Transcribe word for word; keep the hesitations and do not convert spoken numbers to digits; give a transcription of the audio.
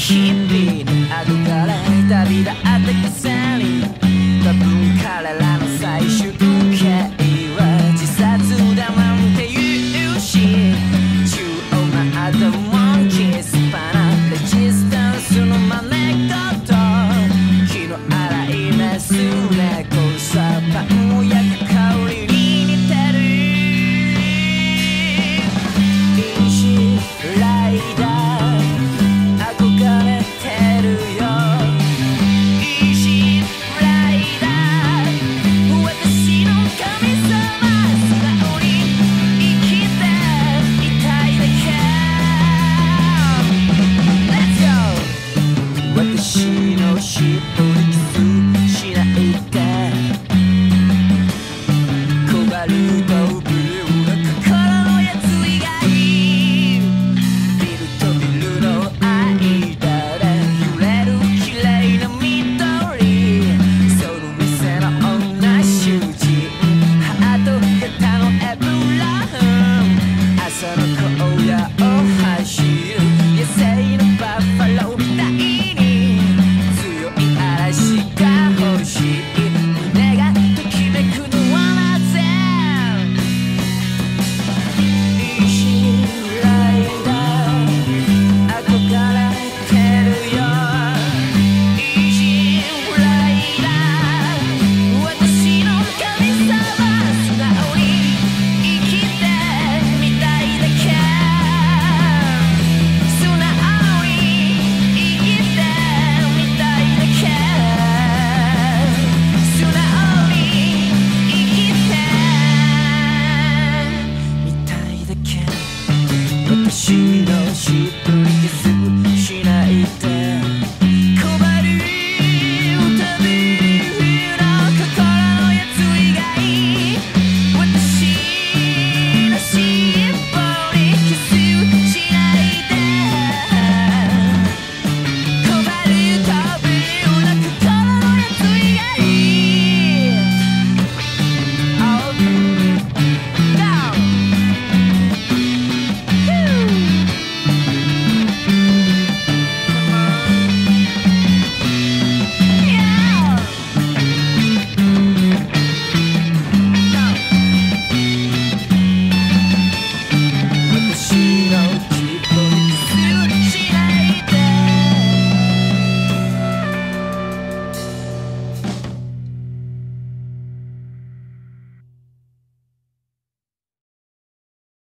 日々の憧れ旅立ってくせに、多分彼らの最終形は自殺だなんて言うし、中央までモンキースパナレジスタンスの招き事、気の荒いメス猫サパンを焼く香りに似てるインシライダー「私のしっぽり傷